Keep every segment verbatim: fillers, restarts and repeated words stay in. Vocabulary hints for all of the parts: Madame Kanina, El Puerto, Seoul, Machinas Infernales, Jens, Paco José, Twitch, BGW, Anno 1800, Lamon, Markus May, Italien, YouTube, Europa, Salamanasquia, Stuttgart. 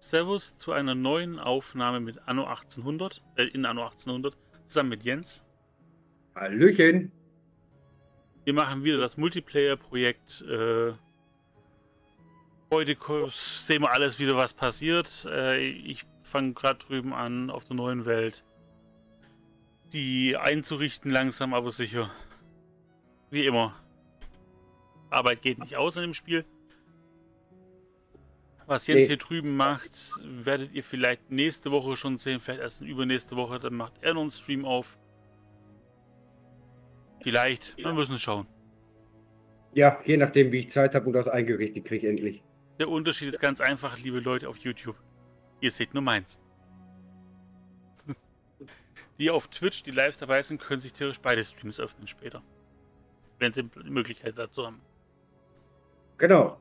Servus zu einer neuen Aufnahme mit Anno achtzehnhundert, äh, in Anno achtzehnhundert, zusammen mit Jens. Hallöchen! Wir machen wieder das Multiplayer-Projekt. Äh, heute sehen wir alles wieder, was passiert. Äh, ich fange gerade drüben an, auf der neuen Welt die einzurichten, langsam aber sicher. Wie immer. Arbeit geht nicht aus in dem Spiel. Was Jens nee. hier drüben macht, werdet ihr vielleicht nächste Woche schon sehen, vielleicht erst übernächste Woche, dann macht er noch einen Stream auf. Vielleicht, wir müssen schauen. Ja, je nachdem, wie ich Zeit habe und das eingerichtet kriege, endlich. Der Unterschied ist ganz einfach, liebe Leute auf YouTube. Ihr seht nur meins. Die auf Twitch, die live dabei sind, können sich theoretisch beide Streams öffnen später. Wenn sie die Möglichkeit dazu haben. Genau.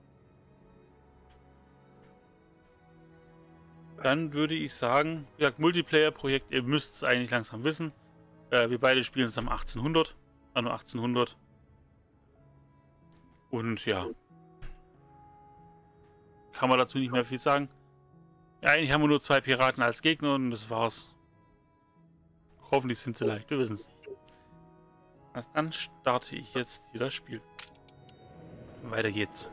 Dann würde ich sagen, wie gesagt, Multiplayer-Projekt, ihr müsst es eigentlich langsam wissen. Äh, wir beide spielen es am achtzehnhundert, Anno achtzehnhundert. Und ja, kann man dazu nicht mehr viel sagen. Ja, eigentlich haben wir nur zwei Piraten als Gegner und das war's. Hoffentlich sind sie leicht, wir wissen es nicht. Also dann starte ich jetzt hier das Spiel. Weiter geht's.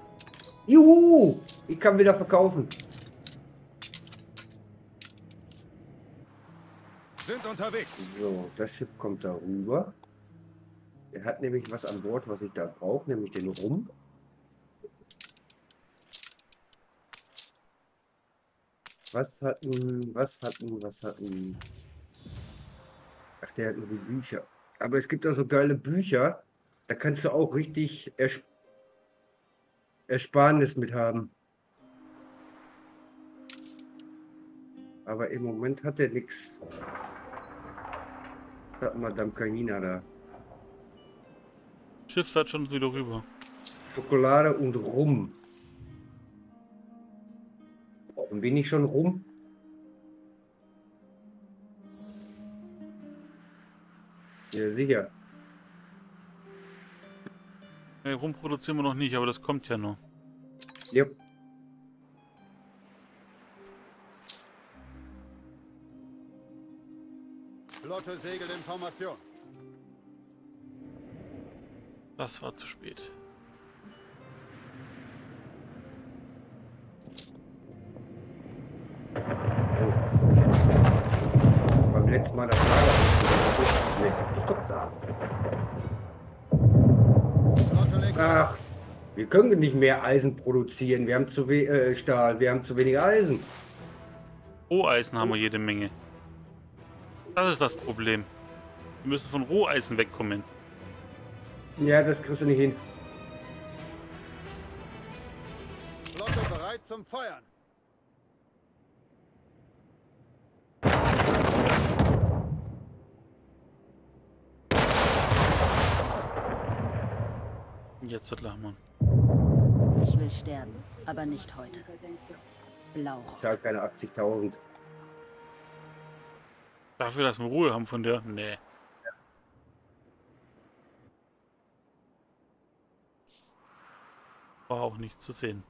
Juhu, ich kann wieder verkaufen. Sind unterwegs. So, das Schiff kommt da rüber. Er hat nämlich was an Bord, was ich da brauche, nämlich den Rum. Was hatten, was hatten, was hatten? Ach, der hat nur die Bücher. Aber es gibt auch so geile Bücher, da kannst du auch richtig Ersp Ersparnis mit haben. Aber im Moment hat er nichts. Das hat Madame Kanina da. Schiff fährt schon wieder rüber. Schokolade und Rum. Brauchen wir nicht schon Rum? Ja, sicher. Hey, Rum produzieren wir noch nicht, aber das kommt ja noch. Yep. Flotte segelt in Formation. Das war zu spät. Oh. Beim letzten Mal das war das. Nee, das ist doch da. Ach, wir können nicht mehr Eisen produzieren. Wir haben zu wenig äh, Stahl. Wir haben zu wenig Eisen. Roheisen haben wir jede Menge. Das ist das Problem. Wir müssen von Roheisen wegkommen. Ja, das kriegst du nicht hin. Flotte bereit zum Feuern. Jetzt wird Lamon. Ich will sterben, aber nicht heute. Blaurock. Ich zahle keine achtzigtausend. Dafür, dass wir Ruhe haben von der... Nee. War auch nichts zu sehen.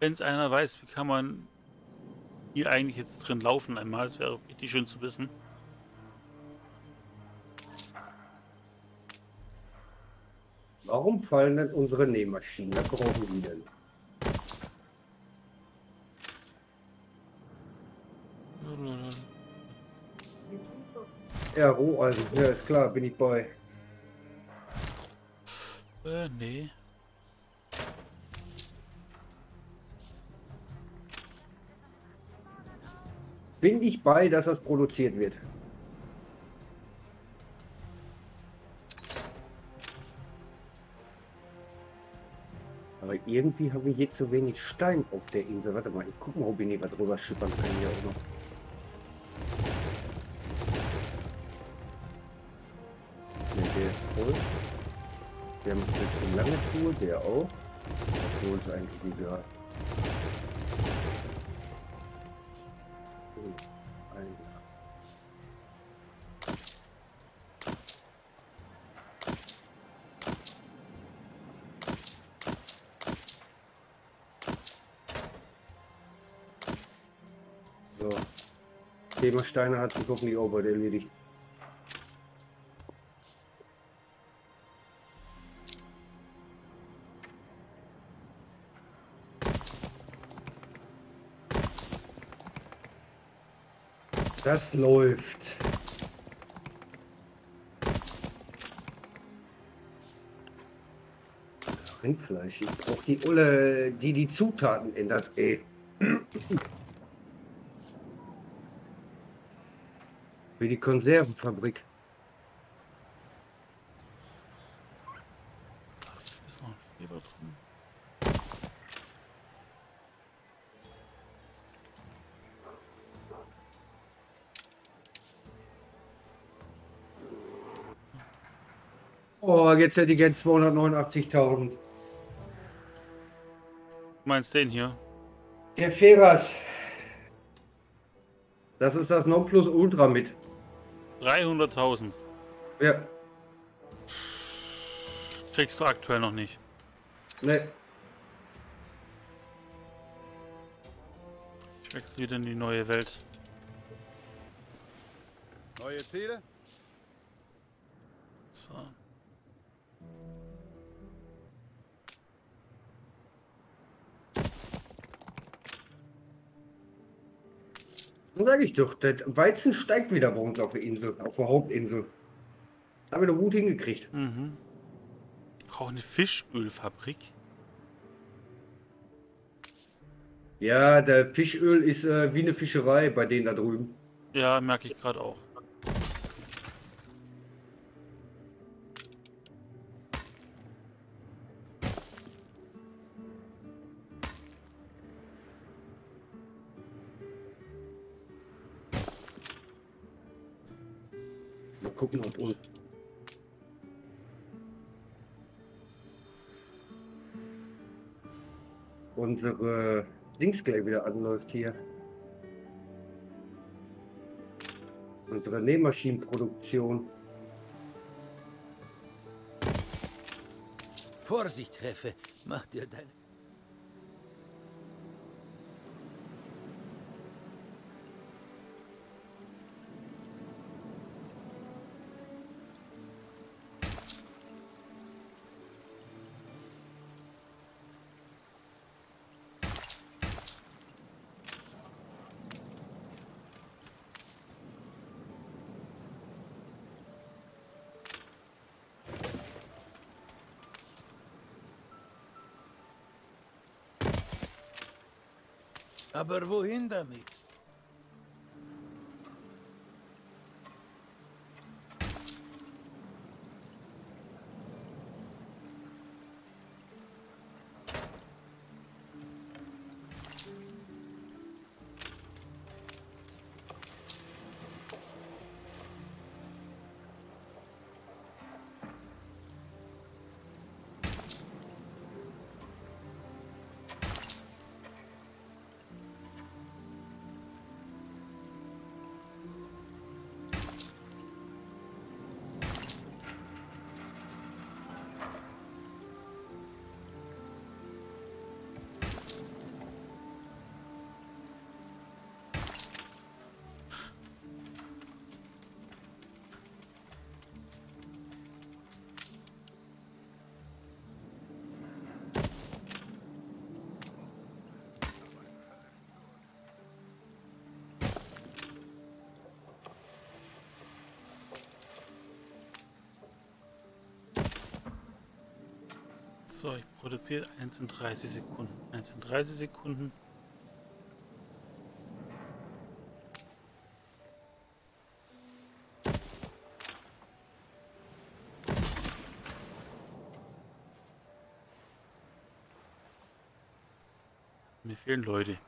Wenn es einer weiß, wie kann man... hier eigentlich jetzt drin laufen einmal. Das wäre richtig schön zu wissen. Warum fallen denn unsere Nähmaschinen? Da brauchen die denn? Ja, Roheisen. Ja, ist klar, bin ich bei. Äh, nee. Bin ich bei, dass das produziert wird. Aber irgendwie habe ich jetzt so wenig Stein auf der Insel. Warte mal, ich guck mal, ob ich nicht was drüber schippern kann hier auch noch. Nee, Kohl. Der macht jetzt den langen Kohl, der auch. Der Kohl ist eigentlich egal. So. Thema Steine hat sich hoffentlich auch bald erledigt. Das läuft. Rindfleisch. Ich brauche die Ulle, die die Zutaten ändert. Ey. Für die Konservenfabrik. Ist noch Leber drin. Oh, jetzt hätte ich jetzt zweihundertneunundachtzigtausend. Du meinst den hier? Der Feras. Das ist das Nonplusultra mit. dreihunderttausend. Ja. Kriegst du aktuell noch nicht. Nee. Ich wechsle wieder in die neue Welt. Neue Ziele? So. Dann sage ich doch, der Weizen steigt wieder bei uns auf der Insel, auf der Hauptinsel. Da haben wir doch gut hingekriegt. Mhm. Ich brauche eine Fischölfabrik. Ja, der Fischöl ist äh, wie eine Fischerei bei denen da drüben. Ja, merke ich gerade auch. Gucken, ob uns. Unsere Dings gleich wieder anläuft hier. Unsere Nähmaschinenproduktion. Vorsicht, Hefe, mach dir dein. Aber wohin damit? So, ich produziere eins in dreißig Sekunden. eins in dreißig Sekunden. Mir fehlen Leute.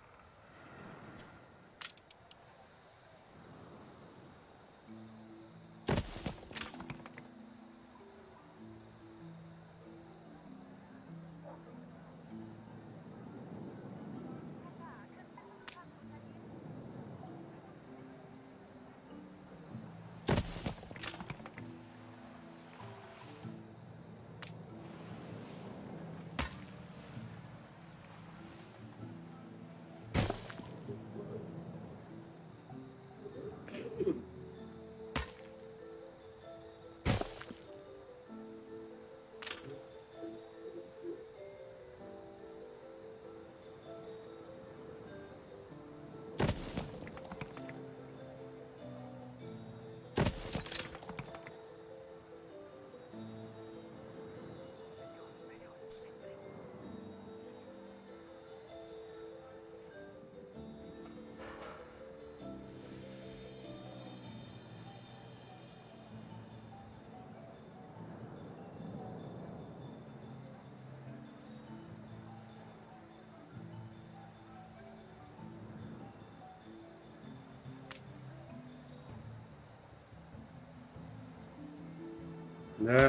Nö.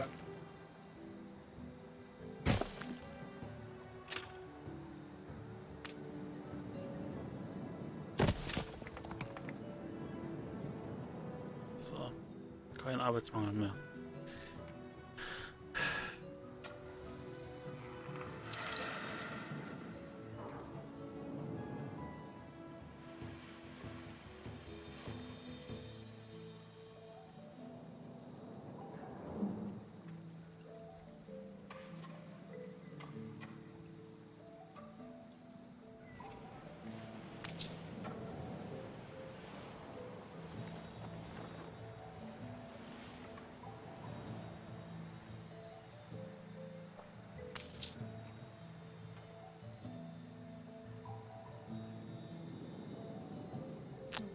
So. Kein Arbeitsmangel mehr.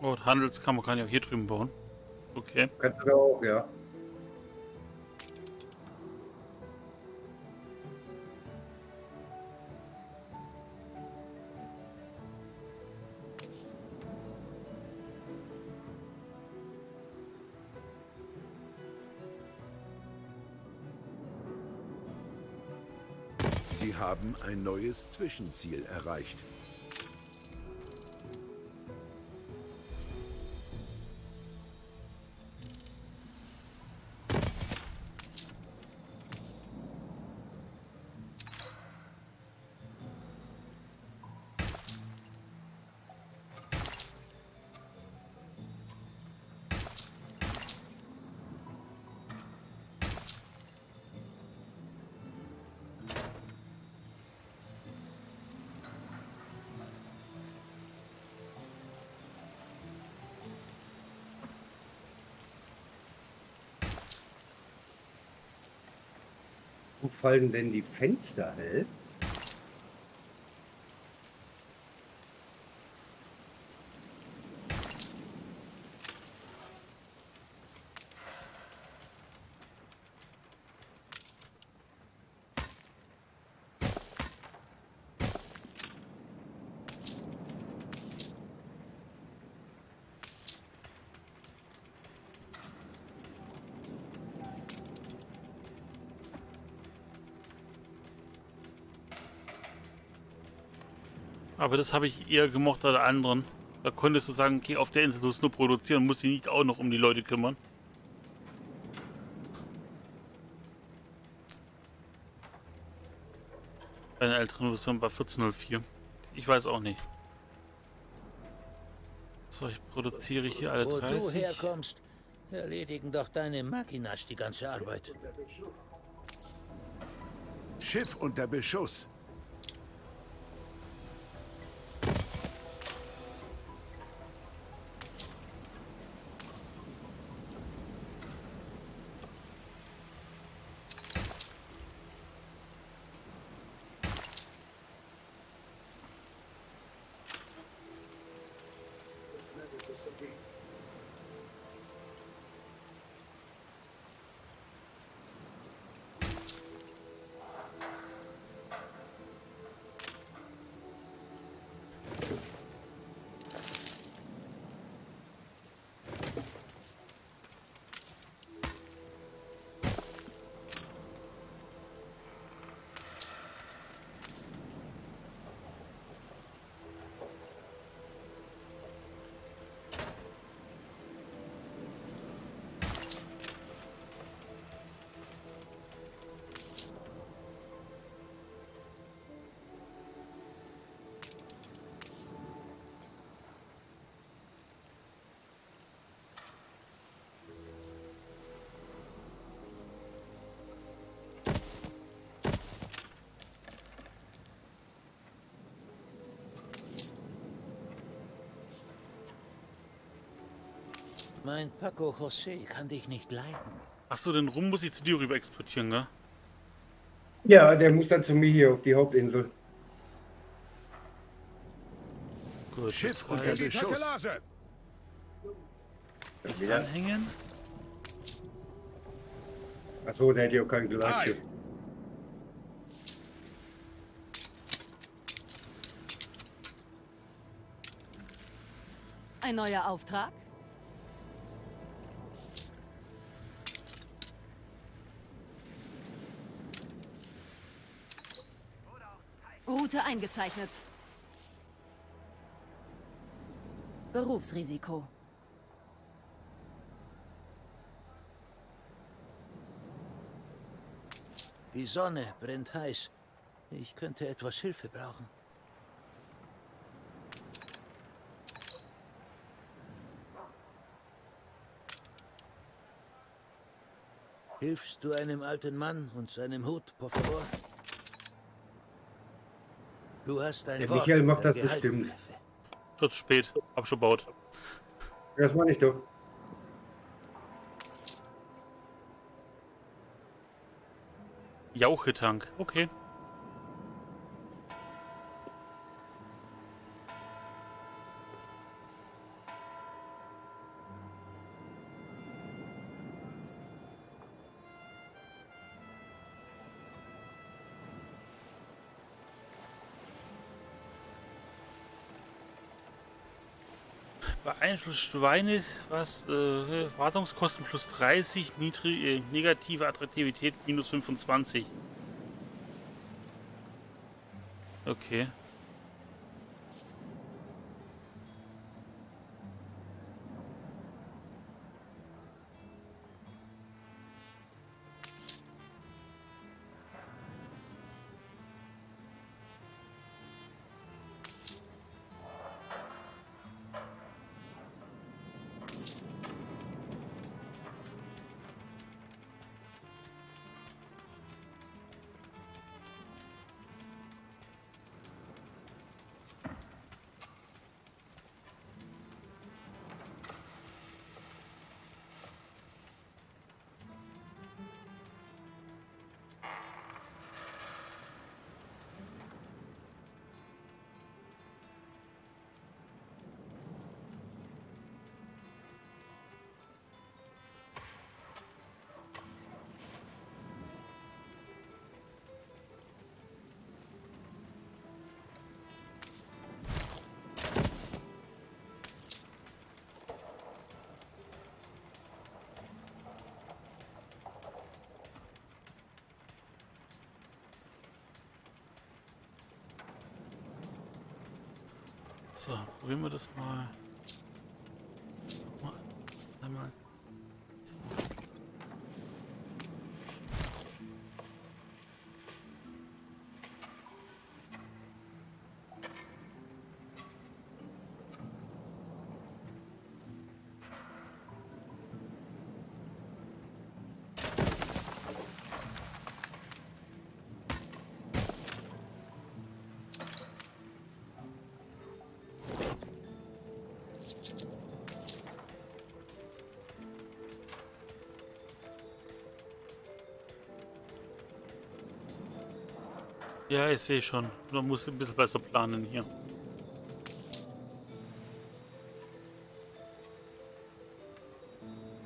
Oh, Handelskammer kann ich auch hier drüben bauen. Okay. Kannst du da auch, ja. Sie haben ein neues Zwischenziel erreicht. Wo fallen denn die Fenster hell? Aber das habe ich eher gemocht als anderen. Da konntest du sagen, okay, auf der Insel sollst du nur produzieren, musst dich nicht auch noch um die Leute kümmern. Eine ältere Version bei vierzehn null vier. Ich weiß auch nicht. So, ich produziere hier alle dreißig. Wo du herkommst, erledigen doch deine Machinas die ganze Arbeit. Schiff unter Beschuss. Mein Paco José kann dich nicht leiden. Achso, den Rum muss ich zu dir rüber exportieren, ne? Ja, der muss dann zu mir hier auf die Hauptinsel. Gut, Schiff und der Geschoss. Anhängen. Achso, der hat ja auch kein Gleitschiff. Ein neuer Auftrag? Route eingezeichnet. Berufsrisiko. Die Sonne brennt heiß. Ich könnte etwas Hilfe brauchen. Hilfst du einem alten Mann und seinem Hut, por favor? Du hast ein Der Wort Michael macht das bestimmt. Schon zu spät. Hab schon baut. Das war nicht doch. Jauchetank. Okay. Beeinflusst Schweine, was, äh, Wartungskosten plus dreißig, niedrig, äh, negative Attraktivität minus fünfundzwanzig. Okay. So, probieren wir das mal. Einmal. Ja, ich sehe schon. Man muss ein bisschen besser planen hier.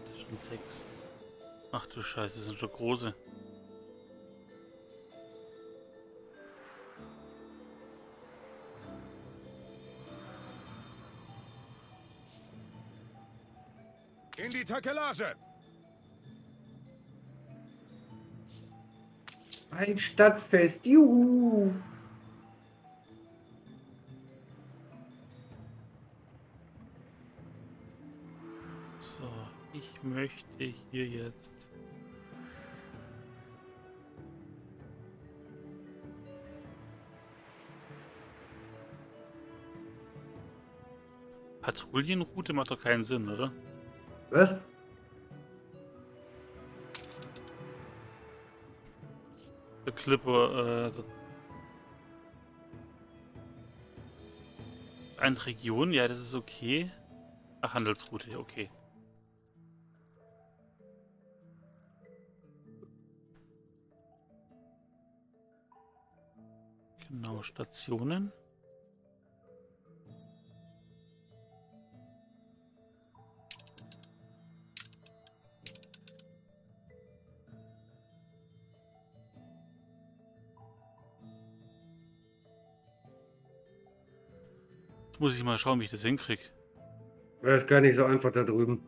Das sind schon sechs. Ach du Scheiße, das sind schon große. In die Takelage! Ein Stadtfest, juhu! So, ich möchte hier jetzt... Patrouillenroute macht doch keinen Sinn, oder? Was? Clipper, äh, so. Eine Region, ja, das ist okay. Ach, Handelsroute, okay. Genau, Stationen. Muss ich mal schauen, wie ich das hinkriege. Das ist gar nicht so einfach da drüben.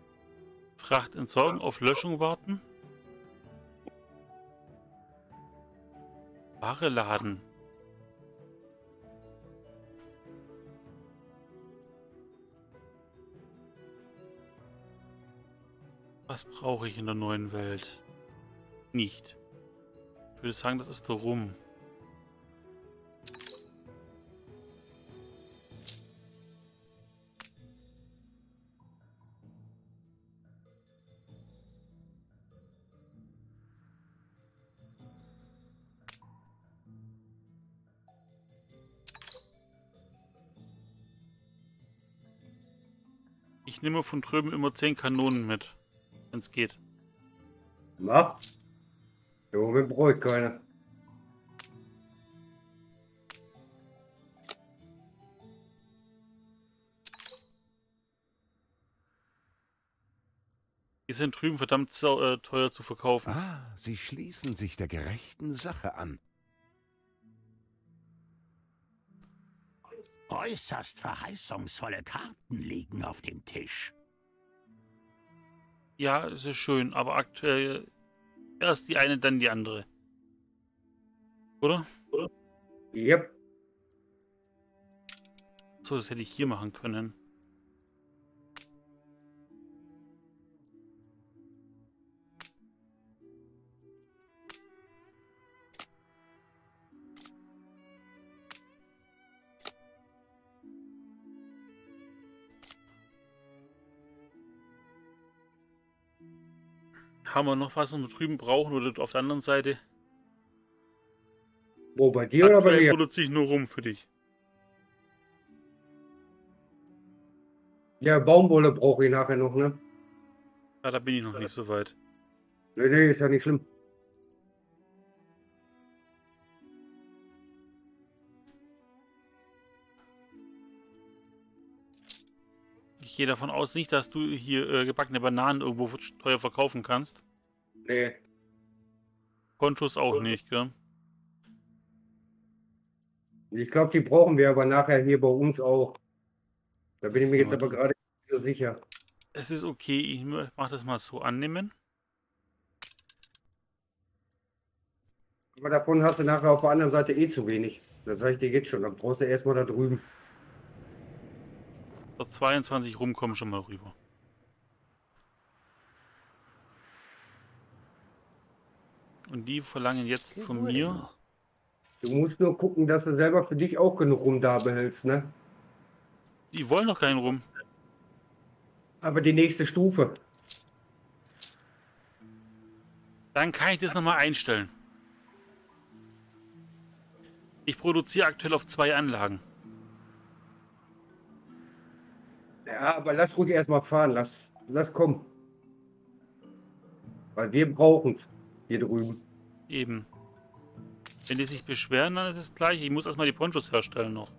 Fracht entsorgen, auf Löschung warten. Ware laden. Das brauche ich in der neuen Welt nicht. Ich würde sagen, das ist da rum. Ich nehme von drüben immer zehn Kanonen mit, wenn es geht. Na? Hier oben brauche ich keine. Die sind drüben verdammt teuer zu verkaufen. Ah, sie schließen sich der gerechten Sache an. Äußerst verheißungsvolle Karten liegen auf dem Tisch. Ja, es ist schön, aber aktuell erst die eine, dann die andere. Oder? Oder? Yep. So, das hätte ich hier machen können. Haben wir noch was, was wir drüben brauchen oder auf der anderen Seite? Wo, bei dir oder bei mir? Produziere ich nur rum für dich. Ja, Baumwolle brauche ich nachher noch, ne? Ja, da bin ich noch ja. nicht so weit. Nee, nee, ist ja nicht schlimm. Ich gehe davon aus nicht, dass du hier äh, gebackene Bananen irgendwo teuer verkaufen kannst. Nee. Kontos auch nicht, gell? Ich glaube, die brauchen wir aber nachher hier bei uns auch. Da bin ich mir jetzt aber gerade nicht so sicher. Es ist okay, ich mache das mal so annehmen. Aber davon hast du nachher auf der anderen Seite eh zu wenig. Das sage ich dir jetzt schon, dann brauchst du erstmal da drüben. zweiundzwanzig rumkommen schon mal rüber. Und die verlangen jetzt von mir. Du musst nur gucken, dass du selber für dich auch genug Rum da behältst, ne? Die wollen doch keinen Rum. Aber die nächste Stufe. Dann kann ich das nochmal einstellen. Ich produziere aktuell auf zwei Anlagen. Ja, aber lass ruhig erstmal fahren, lass, lass kommen. Weil wir brauchen es hier drüben. Eben. Wenn die sich beschweren, dann ist es gleich. Ich muss erstmal die Ponchos herstellen noch.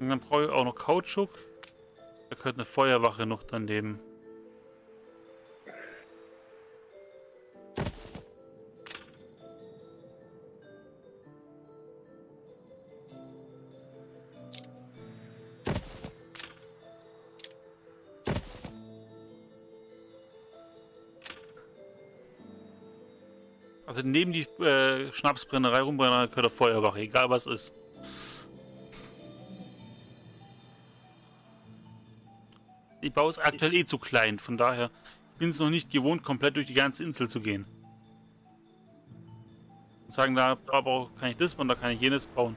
Und dann brauche ich auch noch Kautschuk. Da gehört eine Feuerwache noch daneben. Also neben die äh, Schnapsbrennerei rumbrennerei gehört der Feuerwache, egal was ist. Ich baue es aktuell eh zu klein, von daher bin ich es noch nicht gewohnt, komplett durch die ganze Insel zu gehen. Und sagen, da, da kann ich das bauen, da kann ich jenes bauen.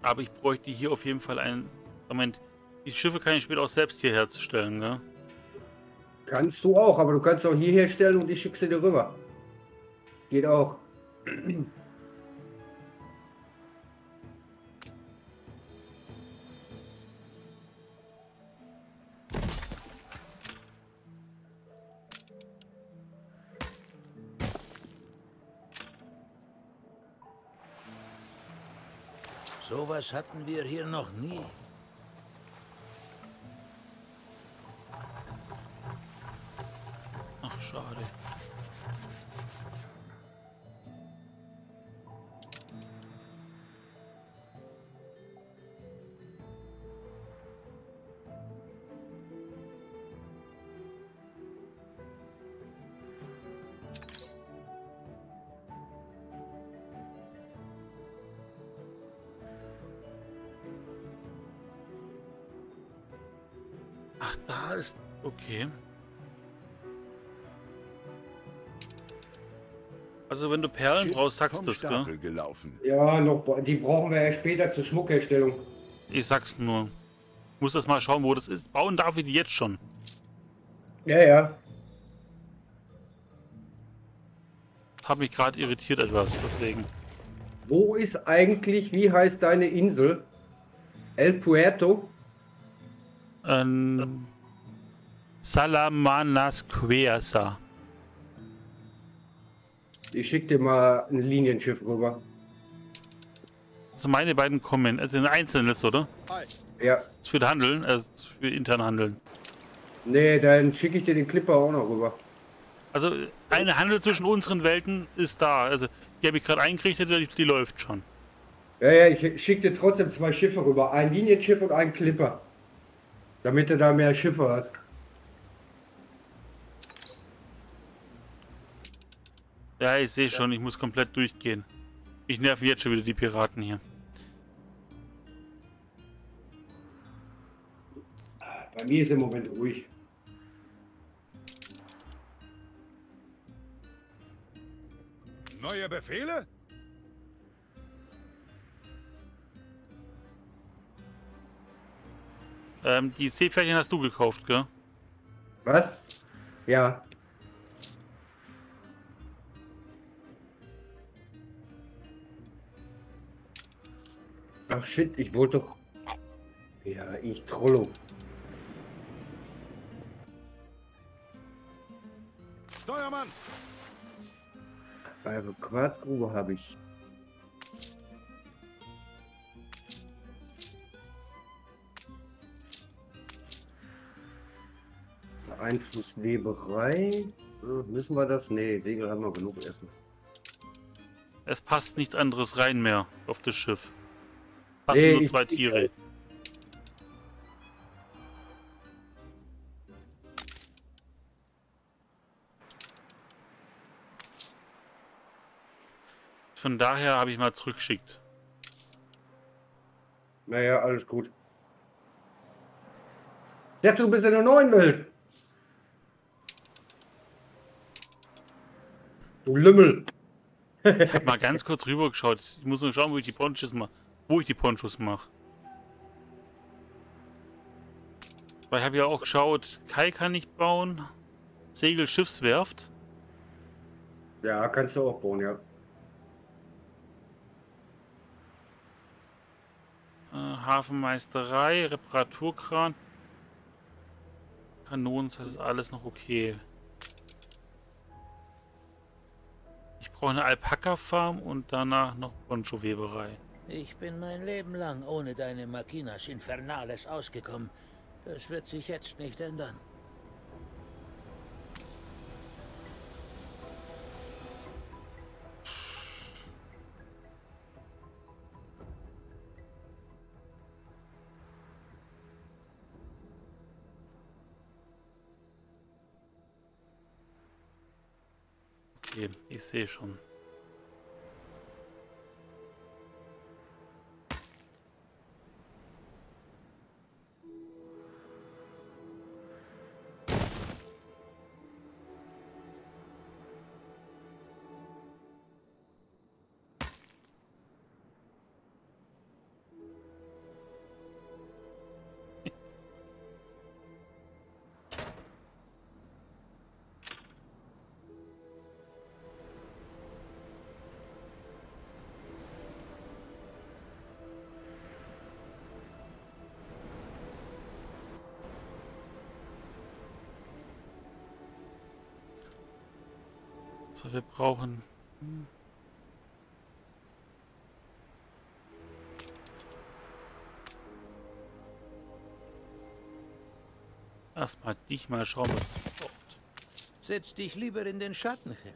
Aber ich bräuchte hier auf jeden Fall einen... Moment, die Schiffe kann ich später auch selbst hier herzustellen, ne? Kannst du auch, aber du kannst auch hier herstellen und ich schicke sie dir rüber. Geht auch. Das hatten wir hier noch nie. Ach, schade. Ach, da ist... Okay. Also wenn du Perlen brauchst, sagst du es, gell? Gelaufen. Ja, noch, die brauchen wir ja später zur Schmuckherstellung. Ich sag's nur. Ich muss das mal schauen, wo das ist. Bauen darf ich die jetzt schon. Ja, ja. Hab mich gerade irritiert etwas, deswegen. Wo ist eigentlich, wie heißt deine Insel? El Puerto? Ähm... Salamanasquia. Ich schick dir mal ein Linienschiff rüber. Also meine beiden kommen. Also in Einzelnes, oder? Ja. Das ist für den Handeln, also für intern Handeln. Nee, dann schicke ich dir den Clipper auch noch rüber. Also ein Handel zwischen unseren Welten ist da. Also die habe ich gerade eingerichtet, die, die läuft schon. Ja, ja, ich schicke dir trotzdem zwei Schiffe rüber. Ein Linienschiff und ein Clipper. Damit du da mehr Schiffe hast. Ja, ich sehe schon, ich muss komplett durchgehen. Ich nerv jetzt schon wieder die Piraten hier. Bei mir ist im Moment ruhig. Neue Befehle? Ähm, die Seepferdchen hast du gekauft, gell? Was? Ja. Ach shit, ich wollte doch... Ja, ich Trollo. Steuermann! Also Quarzgrube habe ich. Einflussweberei. Müssen wir das? Nee, Segel haben wir genug Essen. Es passt nichts anderes rein mehr auf das Schiff. Passen nee, nur zwei ich, Tiere. Ich, Von daher habe ich mal zurückgeschickt. Naja, alles gut. Ja, du bist in der neuen Welt. Du Lümmel. Ich habe mal ganz kurz rüber geschaut. Ich muss nur schauen, wo ich die Ponchos mache. Wo ich die Ponchos mache. Weil ich habe ja auch geschaut, Kai kann ich bauen. Segelschiffswerft. Ja, kannst du auch bauen, ja. Äh, Hafenmeisterei, Reparaturkran. Kanonen, das ist alles noch okay. Ich brauche eine Alpaka-Farm und danach noch Poncho-Weberei. Ich bin mein Leben lang ohne deine Machinas Infernales ausgekommen. Das wird sich jetzt nicht ändern. Okay, ich sehe schon. Also wir brauchen... Erstmal dich mal schauen, was es braucht. Setz dich lieber in den Schatten, Chef.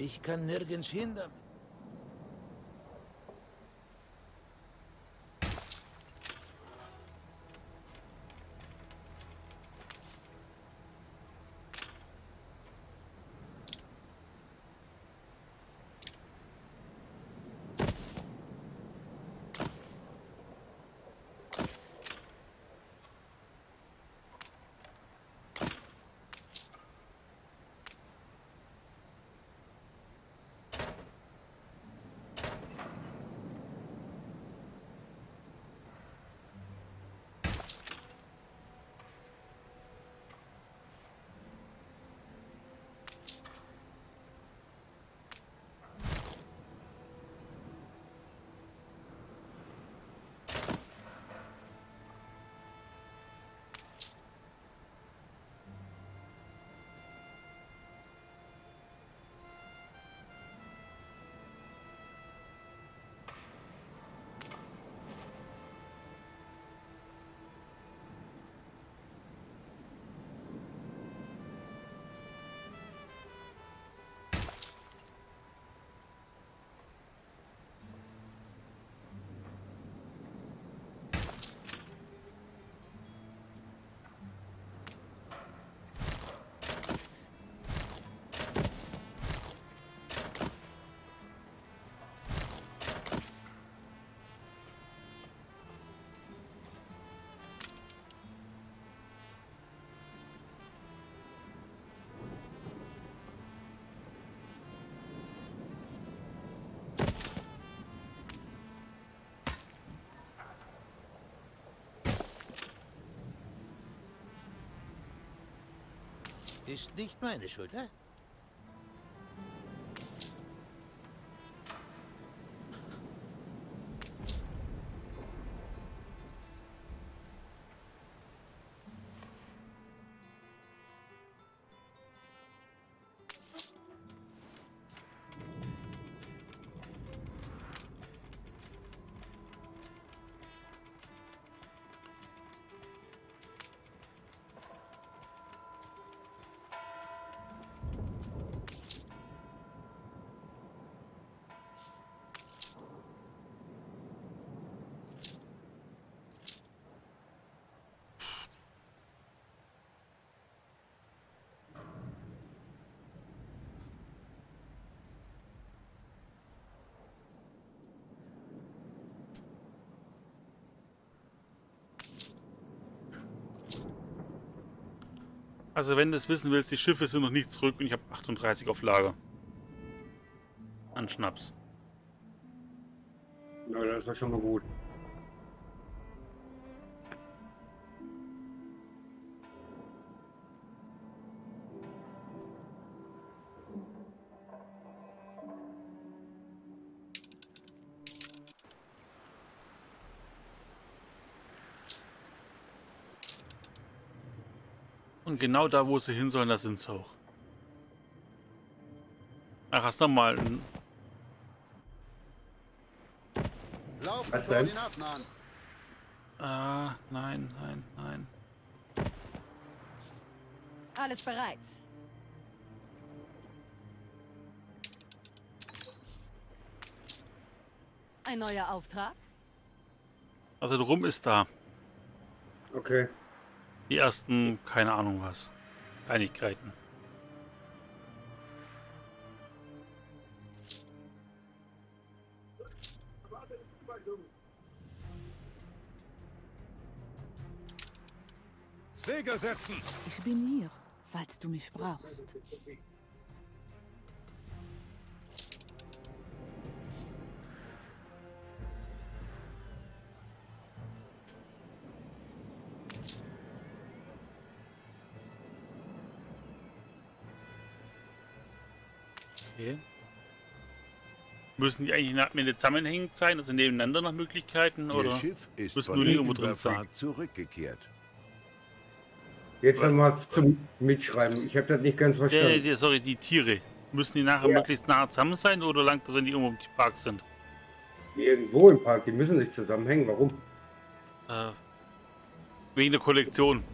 Ich kann nirgends hin damit. Ist nicht meine Schuld, hä? Also wenn du es wissen willst, die Schiffe sind noch nicht zurück und ich habe achtunddreißig auf Lager. An Schnaps. Ja, das ist doch schon mal gut. Und genau da, wo sie hin sollen, da sind sie auch. Ach, hast du mal einen... Was denn? Ah, nein, nein, nein. Alles bereit. Ein neuer Auftrag? Also, der Rum ist da. Okay. Die ersten, keine Ahnung was, Einigkeiten. Segel setzen! Ich bin hier, falls du mich brauchst. Müssen die eigentlich nach mir zusammenhängend sein, also nebeneinander nach Möglichkeiten, oder das Schiff ist müssen nur irgendwo drin sein? Zurückgekehrt. Jetzt nochmal zum Mitschreiben. Ich habe das nicht ganz verstanden. Ja, sorry, die Tiere. Müssen die nachher ja. möglichst nah zusammen sein, oder langt das, wenn die irgendwo im Park sind? Irgendwo im Park, die müssen sich zusammenhängen. Warum? Äh, wegen der Kollektion.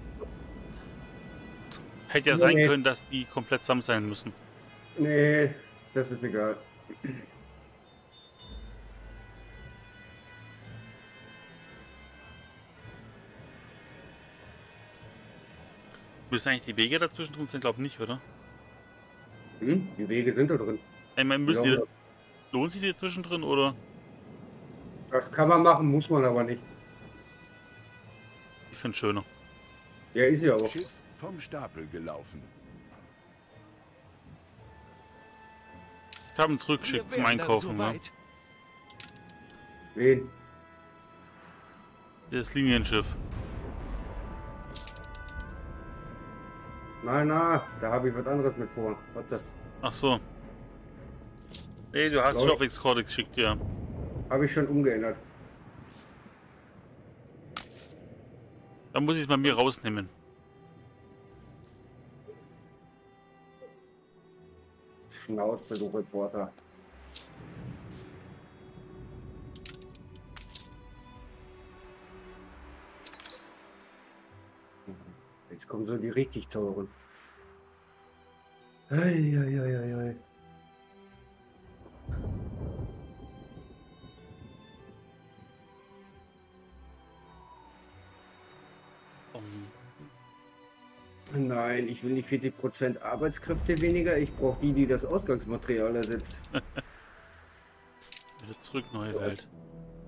Hätte ja nee. sein können, dass die komplett zusammen sein müssen. Nee, Das ist egal. Müssen eigentlich die Wege dazwischen drin sind, glaube ich nicht, oder? Hm, die Wege sind da drin. Ich meine, müssen ja. die, lohnt sich die zwischendrin, oder? Das kann man machen, muss man aber nicht. Ich finde es schöner. Ja, ist ja auch. Schiff vom Stapel gelaufen. Ich habe ihn zurückgeschickt zum Einkaufen. So ja. Wen? Das Linienschiff. Nein, na, da habe ich was anderes mit vor. Was das? Ach so. Nee, du hast schon auf X-Cortex geschickt, ja. Habe ich schon umgeändert. Dann muss ich es bei mir rausnehmen. Schnauze, du Reporter. Jetzt kommen so die richtig teuren. Ei, ei, ei, ei, ei. Nein, ich will nicht vierzig Prozent Arbeitskräfte weniger, ich brauche die, die das Ausgangsmaterial ersetzt. Wieder zurück, neue Welt.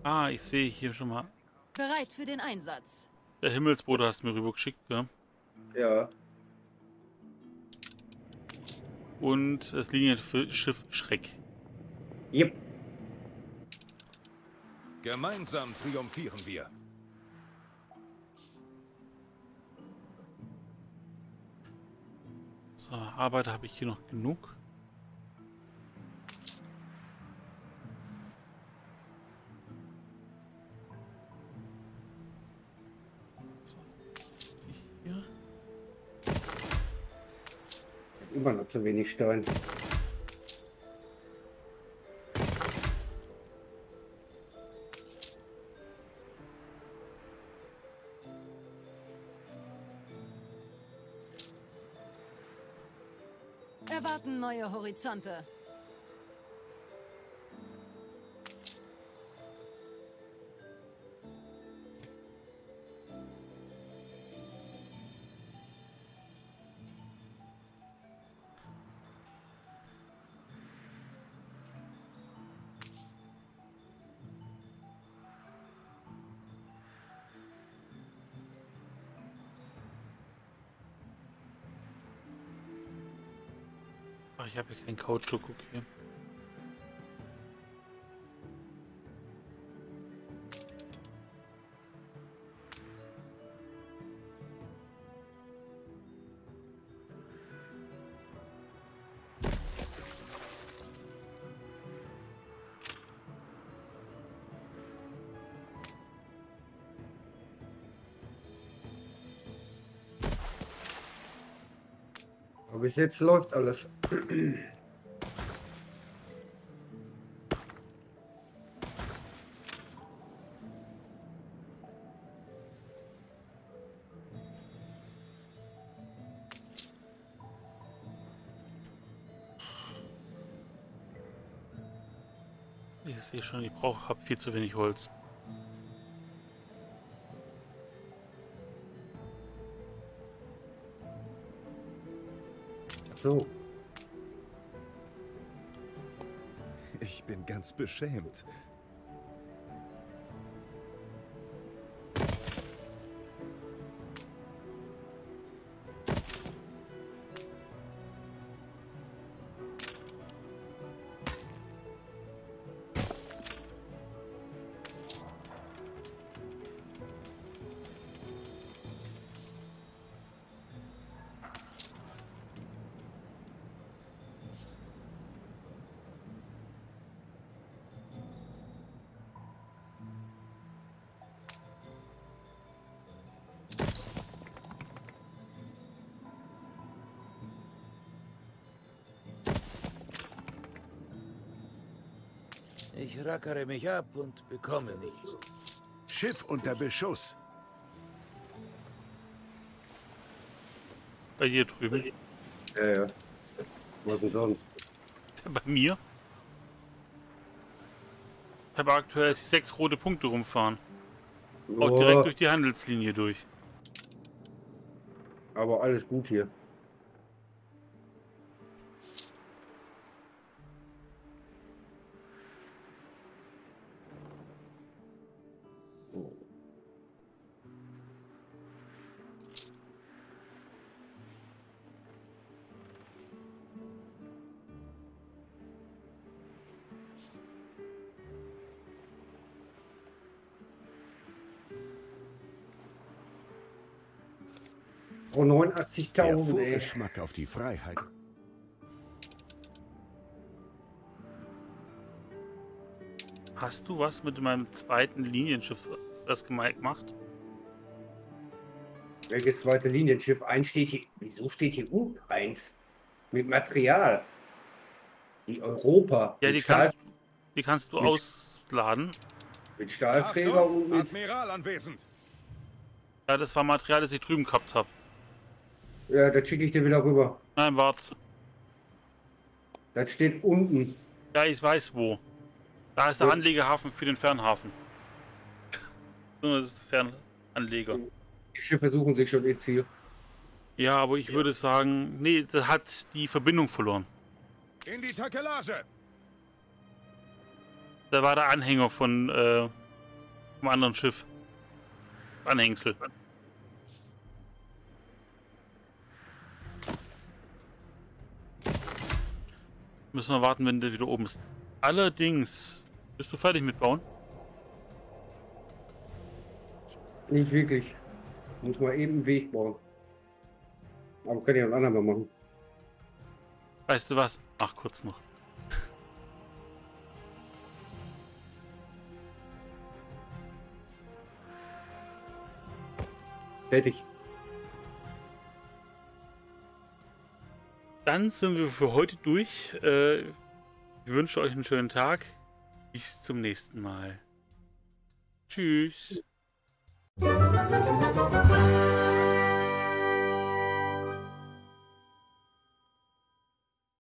Ah, ich sehe hier schon mal. Bereit für den Einsatz. Der Himmelsbote hast du mir rübergeschickt, ja? Ja. Und das Linienschiff Schreck. Yep. Gemeinsam triumphieren wir. So, Arbeiter habe ich hier noch genug. So, die hier. Ich habe immer noch zu wenig Stein. Erwarten neue Horizonte. Ich habe hier keinen Kautschuk, okay. Aber bis jetzt läuft alles. Ich sehe schon, ich brauche, habe viel zu wenig Holz. So. Ich bin ganz beschämt. Ich rackere mich ab und bekomme nichts. Schiff unter Beschuss. Bei hier drüben. Ja, ja. Was denn sonst? bei mir? Ich habe aktuell sechs rote Punkte rumfahren. Oh. Auch direkt durch die Handelslinie durch. Aber alles gut hier. Oh, neunundachtzigtausend, ey. Geschmack auf die Freiheit. Hast du was mit meinem zweiten Linienschiff das gemacht? Welches zweite Linienschiff? Eins steht hier. Wieso steht hier U eins? Mit Material. Die Europa. Ja, die kannst, die kannst du mit, ausladen. Mit Stahlträger Achtung, und mit... Admiral anwesend. Ja, das war Material, das ich drüben gehabt habe. Ja, das schicke ich dir wieder rüber. Nein, warte. Das steht unten. Ja, ich weiß wo. Da ist der Anlegerhafen für den Fernhafen. Das ist der Fernanleger. Die Schiffe suchen sich schon ihr Ziel. Ja, aber ich ja. würde sagen, nee, das hat die Verbindung verloren. In die Takelage! Da war der Anhänger von äh, vom anderen Schiff. Anhängsel. Müssen wir warten, wenn der wieder oben ist. Allerdings, bist du fertig mit Bauen? Nicht wirklich. Muss mal eben einen Weg bauen. Aber kann ich auch einen anderen mal machen. Weißt du was? Mach kurz noch. Fertig. Dann sind wir für heute durch. Ich wünsche euch einen schönen Tag. Bis zum nächsten Mal. Tschüss.